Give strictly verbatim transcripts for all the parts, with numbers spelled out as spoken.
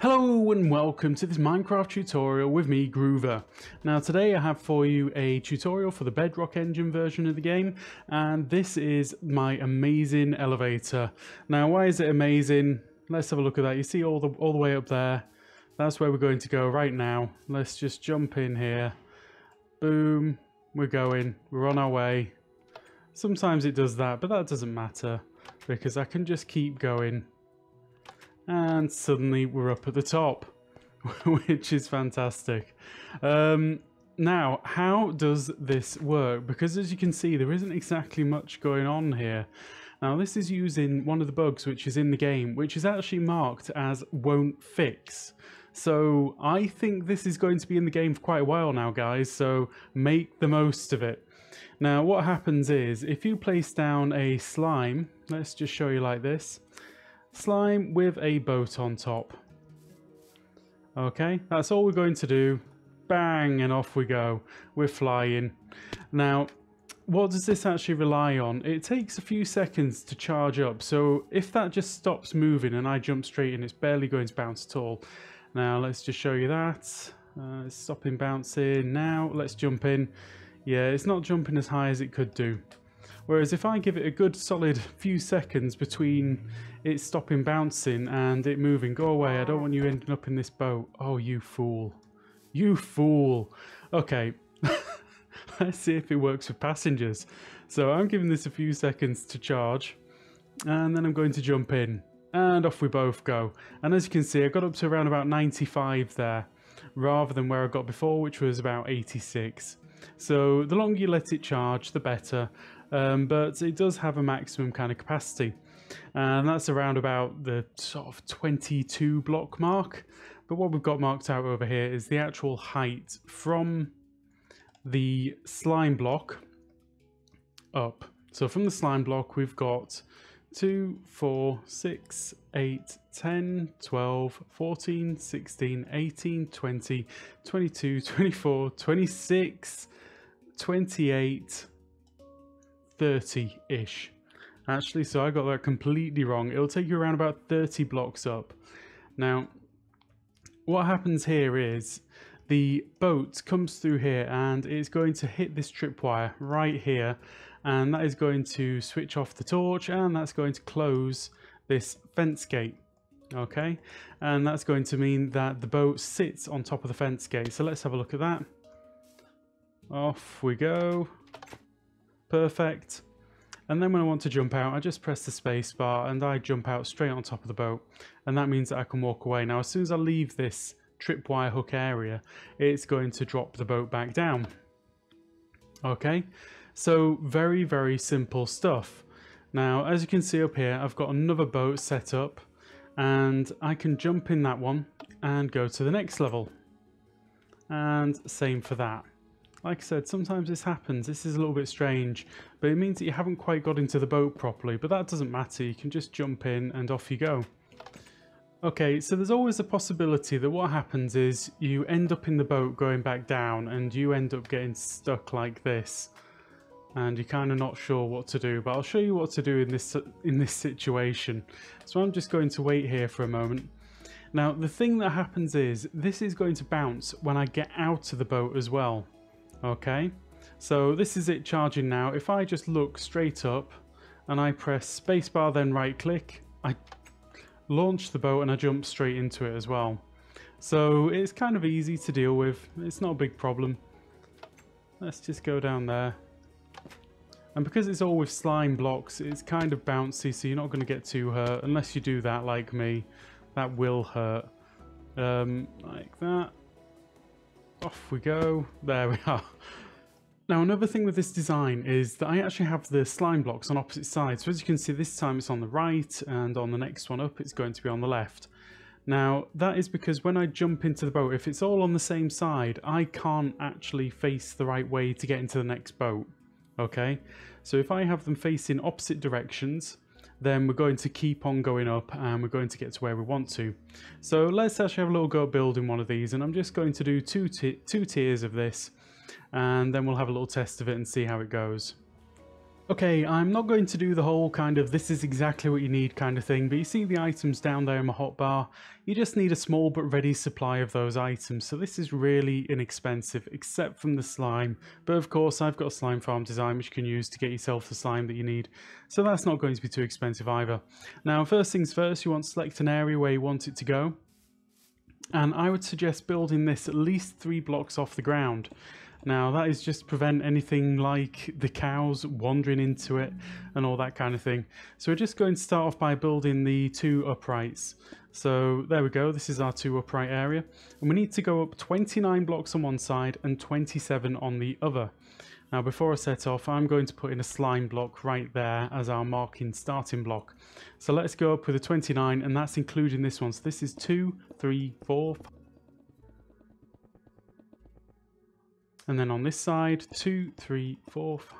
Hello and welcome to this Minecraft tutorial with me, Groover. Now today I have for you a tutorial for the Bedrock Engine version of the game, and this is my amazing elevator. Now why is it amazing? Let's have a look at that. You see all the all the way up there. That's where we're going to go right now. Let's just jump in here. Boom. We're going. We're on our way. Sometimes it does that, but that doesn't matter because I can just keep going. And suddenly we're up at the top, which is fantastic. Um, now, how does this work? Because as you can see, there isn't exactly much going on here. Now, this is using one of the bugs which is in the game, which is actually marked as won't fix. So I think this is going to be in the game for quite a while now, guys, so make the most of it. Now, what happens is if you place down a slime, let's just show you like this. Slime with a boat on top. Okay, that's all we're going to do. Bang, and off we go. We're flying. Now, what does this actually rely on? It takes a few seconds to charge up. So if that just stops moving and I jump straight in, it's barely going to bounce at all. Now, let's just show you that. Uh, it's stopping bouncing. Now, let's jump in. Yeah, it's not jumping as high as it could do. Whereas if I give it a good solid few seconds between it stopping bouncing and it moving, go away, I don't want you ending up in this boat. Oh, you fool. You fool. Okay, let's see if it works with passengers. So I'm giving this a few seconds to charge and then I'm going to jump in and off we both go. And as you can see, I got up to around about ninety-five there rather than where I got before, which was about eighty-six. So the longer you let it charge, the better. Um, but it does have a maximum kind of capacity, and that's around about the sort of twenty-two block mark. But what we've got marked out over here is the actual height from the slime block up. So from the slime block we've got two, four, six, eight, ten, twelve, fourteen, sixteen, eighteen, twenty, twenty-two, twenty-four, twenty-six, twenty-eight, thirty-ish. Actually, so I got that completely wrong. It'll take you around about thirty blocks up. Now, what happens here is the boat comes through here and it's going to hit this tripwire right here. And that is going to switch off the torch and that's going to close this fence gate. Okay. And that's going to mean that the boat sits on top of the fence gate. So let's have a look at that. Off we go. Perfect. And then when I want to jump out, I just press the space bar and I jump out straight on top of the boat. And that means that I can walk away. Now, as soon as I leave this tripwire hook area, it's going to drop the boat back down. Okay, so very, very simple stuff. Now, as you can see up here, I've got another boat set up and I can jump in that one and go to the next level. And same for that. Like I said, sometimes this happens. This is a little bit strange, but it means that you haven't quite got into the boat properly, but that doesn't matter. You can just jump in and off you go. Okay, so there's always a possibility that what happens is you end up in the boat going back down and you end up getting stuck like this. And you're kind of not sure what to do, but I'll show you what to do in this, in this situation. So I'm just going to wait here for a moment. Now, the thing that happens is this is going to bounce when I get out of the boat as well. Okay, so this is it charging now. If I just look straight up and I press spacebar, then right click, I launch the boat and I jump straight into it as well. So it's kind of easy to deal with. It's not a big problem. Let's just go down there. And because it's all with slime blocks, it's kind of bouncy, so you're not going to get too hurt unless you do that like me. That will hurt. Um, like that. Off we go. There we are. Now, another thing with this design is that I actually have the slime blocks on opposite sides. So as you can see, this time it's on the right, and on the next one up, it's going to be on the left. Now, that is because when I jump into the boat, if it's all on the same side, I can't actually face the right way to get into the next boat. Okay? So if I have them facing opposite directions, then we're going to keep on going up and we're going to get to where we want to. So let's actually have a little go at building one of these, and I'm just going to do two, two tiers of this, and then we'll have a little test of it and see how it goes. Okay, I'm not going to do the whole kind of this is exactly what you need kind of thing, but you see the items down there in my hotbar. You just need a small but ready supply of those items, so this is really inexpensive, except from the slime. But of course, I've got a slime farm design which you can use to get yourself the slime that you need, so that's not going to be too expensive either. Now, first things first, you want to select an area where you want it to go, and I would suggest building this at least three blocks off the ground. Now that is just to prevent anything like the cows wandering into it and all that kind of thing. So we're just going to start off by building the two uprights. So there we go, this is our two upright area. And we need to go up twenty-nine blocks on one side and twenty-seven on the other. Now before I set off, I'm going to put in a slime block right there as our marking starting block. So let's go up with a twenty-nine, and that's including this one. So this is two, three, four, five. And then on this side, two, three, four, five.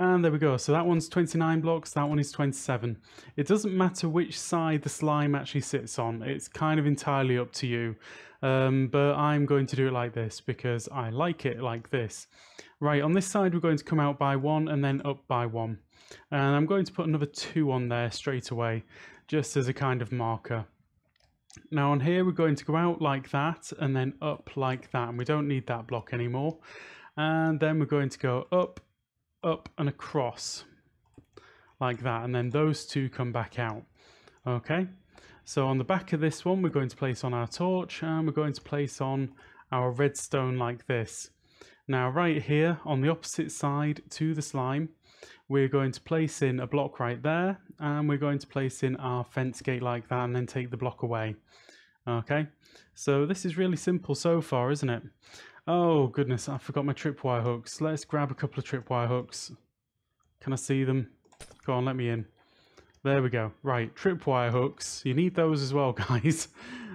And there we go. So that one's twenty-nine blocks, that one is twenty-seven. It doesn't matter which side the slime actually sits on. It's kind of entirely up to you. Um, but I'm going to do it like this because I like it like this. Right, on this side, we're going to come out by one and then up by one. And I'm going to put another two on there straight away, just as a kind of marker. Now on here we're going to go out like that and then up like that, and we don't need that block anymore. And then we're going to go up, up and across like that, and then those two come back out. Okay, so on the back of this one we're going to place on our torch, and we're going to place on our redstone like this. Now right here on the opposite side to the slime, we're going to place in a block right there, and we're going to place in our fence gate like that, and then take the block away. Okay, so this is really simple so far, isn't it? Oh goodness, I forgot my tripwire hooks. Let's grab a couple of tripwire hooks. Can I see them? Go on, let me in. There we go. Right, tripwire hooks. You need those as well, guys.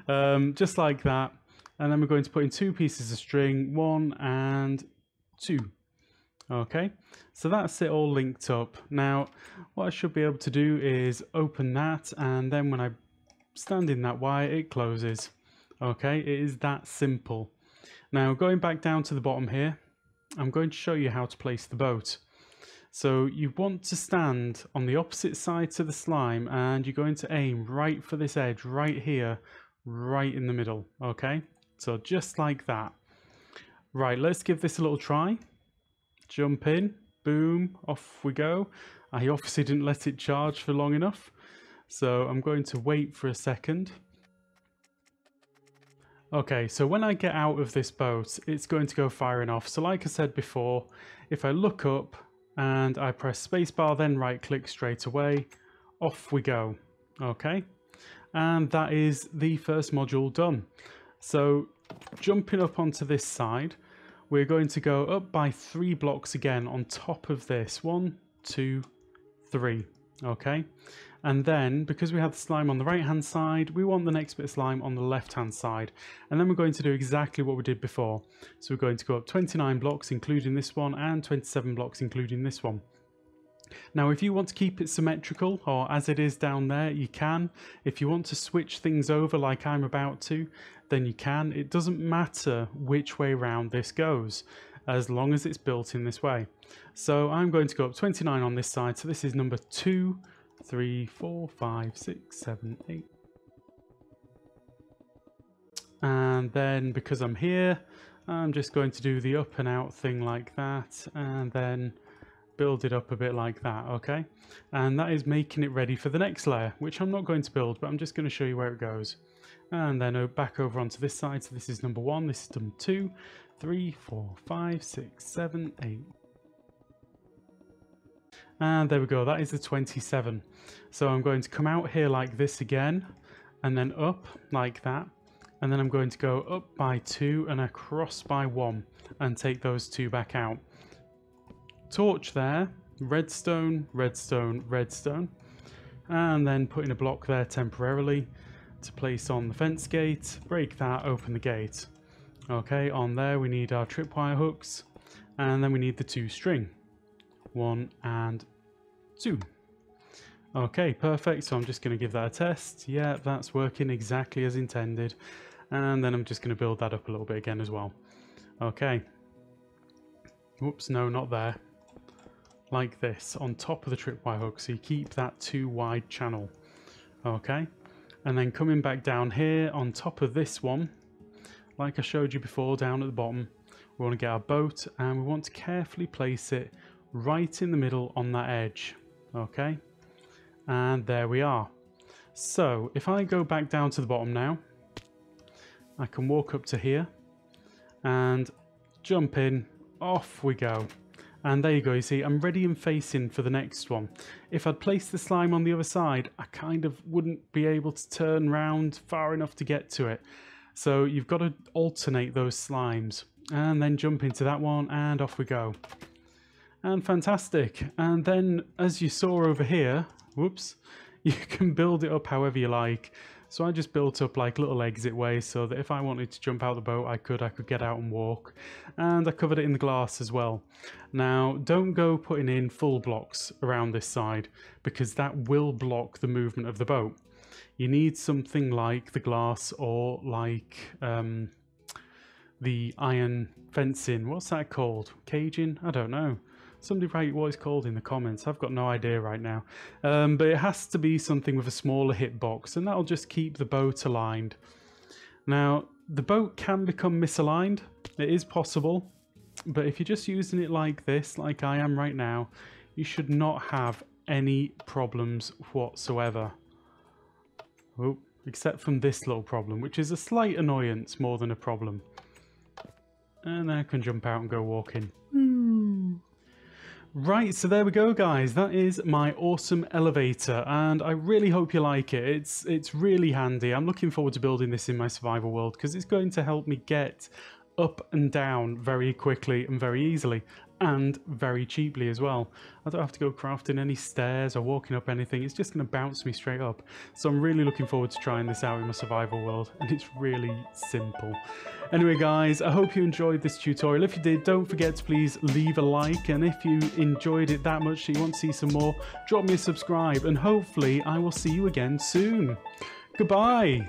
Um, just like that. And then we're going to put in two pieces of string, one and two. Okay, so that's it all linked up. Now, what I should be able to do is open that, and then when I stand in that wire, it closes. Okay, it is that simple. Now, going back down to the bottom here, I'm going to show you how to place the boat. So you want to stand on the opposite side to the slime, and you're going to aim right for this edge right here, right in the middle. Okay, so just like that. Right, let's give this a little try. Jump in, boom, off we go. I obviously didn't let it charge for long enough, so I'm going to wait for a second. Okay, so when I get out of this boat, it's going to go firing off. So like I said before, if I look up and I press spacebar, then right click straight away, off we go. Okay, and that is the first module done. So jumping up onto this side, we're going to go up by three blocks again on top of this. One, two, three. Okay. And then, because we have the slime on the right-hand side, we want the next bit of slime on the left-hand side. And then we're going to do exactly what we did before. So we're going to go up twenty-nine blocks, including this one, and twenty-seven blocks, including this one. Now, if you want to keep it symmetrical, or as it is down there, you can. If you want to switch things over like I'm about to, then you can. It doesn't matter which way round this goes, as long as it's built in this way. So I'm going to go up twenty-nine on this side. So this is number two, three, four, five, six, seven, eight. And then because I'm here, I'm just going to do the up and out thing like that, and then build it up a bit like that. Okay, and that is making it ready for the next layer, which I'm not going to build, but I'm just going to show you where it goes. And then back over onto this side, so this is number one, this is number two, three, four, five, six, seven, eight. And there we go, that is the twenty-seven. So I'm going to come out here like this again, and then up like that, and then I'm going to go up by two and across by one, and take those two back out. Torch there, redstone, redstone, redstone, and then put in a block there temporarily to place on the fence gate, break that, open the gate. Okay, on there we need our tripwire hooks, and then we need the two string, one and two. Okay, perfect. So I'm just going to give that a test. Yeah, that's working exactly as intended, and then I'm just going to build that up a little bit again as well. Okay, Whoops, no, not there. Like this, on top of the tripwire hook, so you keep that too wide channel. Okay, and then coming back down here on top of this one, like I showed you before, down at the bottom, we want to get our boat and we want to carefully place it right in the middle on that edge. Okay, and there we are. So if I go back down to the bottom now, I can walk up to here and jump in, off we go. And there you go, you see, I'm ready and facing for the next one. If I'd placed the slime on the other side, I kind of wouldn't be able to turn round far enough to get to it. So you've got to alternate those slimes. And then jump into that one, and off we go. And fantastic. And then, as you saw over here, whoops, you can build it up however you like. So I just built up like little exit ways so that if I wanted to jump out of the boat, I could, I could get out and walk. And I covered it in the glass as well. Now, don't go putting in full blocks around this side because that will block the movement of the boat. You need something like the glass or like um, the iron fencing. What's that called? Caging? I don't know. Somebody write what it's called in the comments. I've got no idea right now. Um, but it has to be something with a smaller hitbox, and that'll just keep the boat aligned. Now, the boat can become misaligned. It is possible. But if you're just using it like this, like I am right now, you should not have any problems whatsoever. Oh, except from this little problem, which is a slight annoyance more than a problem. And then I can jump out and go walking. Mm. Right, so there we go, guys. That is my awesome elevator, and I really hope you like it. It's it's really handy. I'm looking forward to building this in my survival world because it's going to help me get up and down very quickly and very easily and very cheaply as well. I don't have to go crafting any stairs or walking up anything. It's just going to bounce me straight up. So I'm really looking forward to trying this out in my survival world, and it's really simple. Anyway, guys, I hope you enjoyed this tutorial. If you did, don't forget to please leave a like, and if you enjoyed it that much that you want to see some more, drop me a subscribe, and hopefully I will see you again soon. Goodbye.